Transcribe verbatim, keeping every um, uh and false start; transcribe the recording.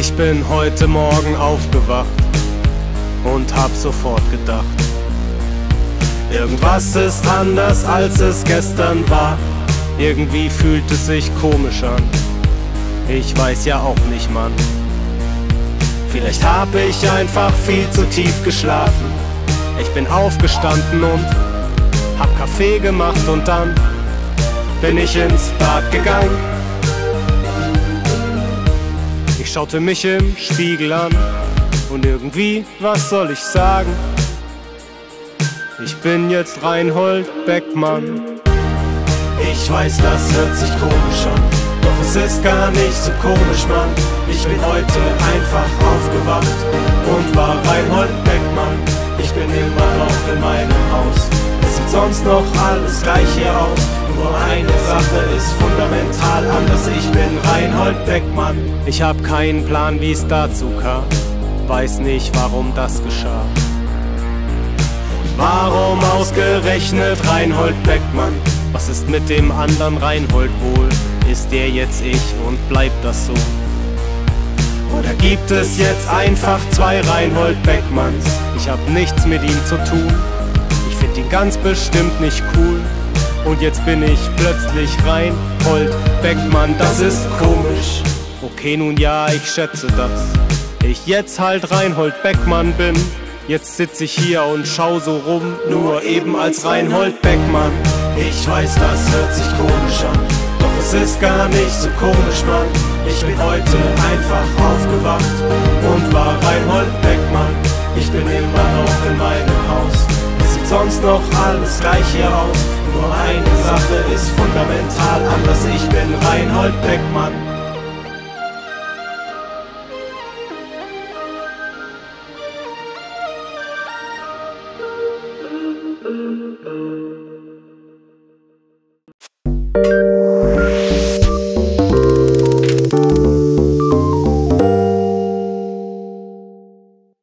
Ich bin heute Morgen aufgewacht und hab sofort gedacht, irgendwas ist anders als es gestern war. Irgendwie fühlt es sich komisch an, ich weiß ja auch nicht, Mann. Vielleicht hab ich einfach viel zu tief geschlafen. Ich bin aufgestanden und hab Kaffee gemacht und dann bin ich ins Bad gegangen. Ich schaute mich im Spiegel an und irgendwie, was soll ich sagen? Ich bin jetzt Reinhold Beckmann. Ich weiß, das hört sich komisch an, doch es ist gar nicht so komisch, Mann. Ich bin heute einfach aufgewacht und war Reinhold Beckmann. Ich bin immer noch in meinem Haus, es sieht sonst noch alles gleich hier aus. Nur eine Sache ist fundamental anders, ich bin Reinhold Beckmann. Ich hab keinen Plan, wie es dazu kam, weiß nicht, warum das geschah. Warum ausgerechnet Reinhold Beckmann? Was ist mit dem anderen Reinhold wohl? Ist der jetzt ich und bleibt das so? Oder gibt es jetzt einfach zwei Reinhold Beckmanns? Ich hab nichts mit ihm zu tun, ich find ihn ganz bestimmt nicht cool. Und jetzt bin ich plötzlich Reinhold Beckmann, das ist komisch. Okay, nun ja, ich schätze, dass ich jetzt halt Reinhold Beckmann bin. Jetzt sitz ich hier und schau so rum, nur eben als Reinhold Beckmann. Ich weiß, das hört sich komisch an, doch es ist gar nicht so komisch, Mann. Ich bin heute einfach aufgewacht und war Reinhold Beckmann. Ich bin immer noch in meinem Haus, es sieht sonst noch alles gleich hier aus. Nur eine Sache ist fundamental anders, ich bin Reinhold Beckmann.